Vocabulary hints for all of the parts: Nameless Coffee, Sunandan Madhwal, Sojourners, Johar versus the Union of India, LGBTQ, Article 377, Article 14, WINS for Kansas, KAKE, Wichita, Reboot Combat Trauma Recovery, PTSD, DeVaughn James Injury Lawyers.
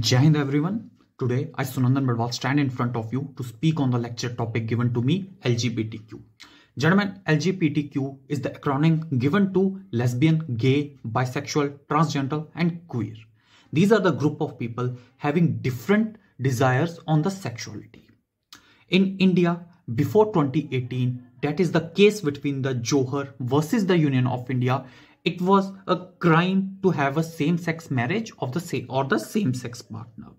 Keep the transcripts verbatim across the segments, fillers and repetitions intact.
Jai Hind everyone. Today I, Sunandan Madhwal, stand in front of you to speak on the lecture topic given to me, L G B T Q. Gentlemen, L G B T Q is the acronym given to lesbian, gay, bisexual, transgender and queer. These are the group of people having different desires on the sexuality. In India, before twenty eighteen, that is the case between the Johar versus the Union of India, it was a crime to have a same-sex marriage of the same or the same-sex partner.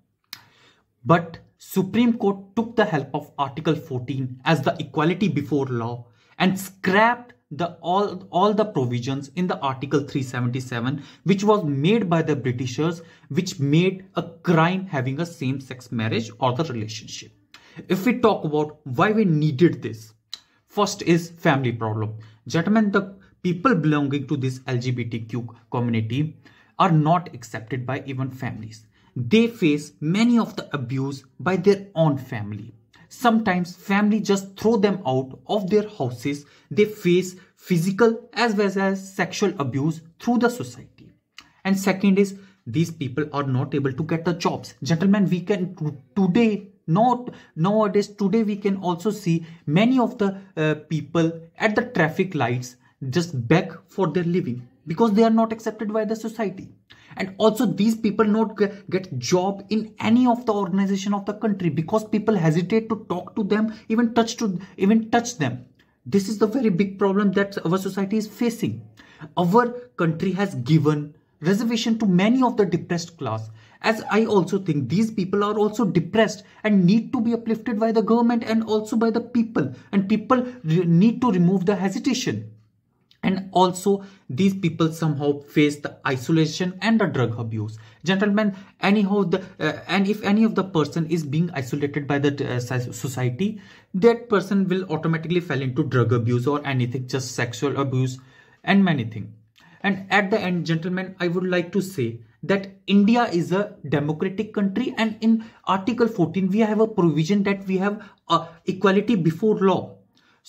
But Supreme Court took the help of Article fourteen as the equality before law and scrapped the all, all the provisions in the Article three seventy-seven, which was made by the Britishers, which made a crime having a same-sex marriage or the relationship. If we talk about why we needed this, first is family problem. Gentlemen, the people belonging to this L G B T Q community are not accepted by even families. They face many of the abuse by their own family. Sometimes family just throw them out of their houses. They face physical as well as sexual abuse through the society. And second is these people are not able to get the jobs. Gentlemen, we can today Not nowadays today we can also see many of the uh, people at the traffic lights just beg for their living because they are not accepted by the society. And also these people not get job in any of the organization of the country because people hesitate to talk to them, even touch to even touch them. This is the very big problem that our society is facing. Our country has given reservation to many of the depressed class. As I also think these people are also depressed and need to be uplifted by the government and also by the people. And people need to remove the hesitation. And also these people somehow face the isolation and the drug abuse. Gentlemen, anyhow, the, uh, and if any of the person is being isolated by the uh, society, that person will automatically fall into drug abuse or anything, just sexual abuse and many things. And at the end, gentlemen, I would like to say that India is a democratic country, and in Article fourteen, we have a provision that we have uh, equality before law.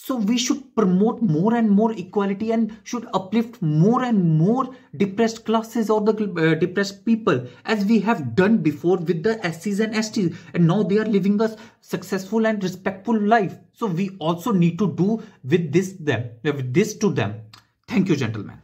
So we should promote more and more equality and should uplift more and more depressed classes or the uh, depressed people, as we have done before with the S Cs and S Ts, and now they are living a successful and respectful life. So we also need to do with this them, with this to them. Thank you, gentlemen.